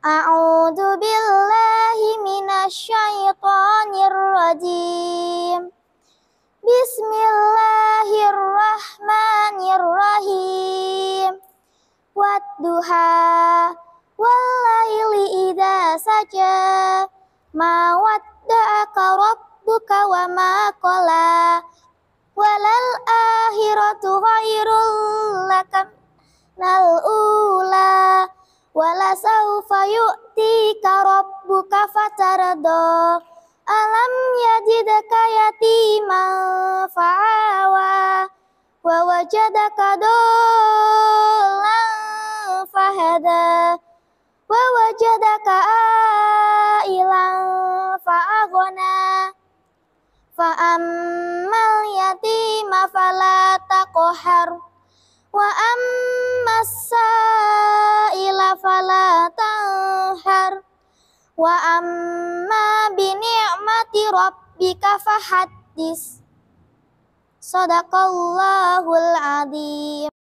A'udzu billahi minasyaitonir rajim. Bismillahirrahmanirrahim. Wadduha wallaili idza saja. Ma wadda'aka rabbuka wa ma qala. Walal akhiratu khairul laka minal ula. Wala sawfa yu'tika rabbuka fatarda. Alam yajidka yatiman fa'awa. Wa wajadaka dollan fahada. Wa wajadaka a'ilan fa'aghna. Fa'ammal yatima fala taqhar. Wa ammas sa'ila fala tanhar. Wa amma bi ni'mati rabbika fahaddis. Shadaqallahul adzim.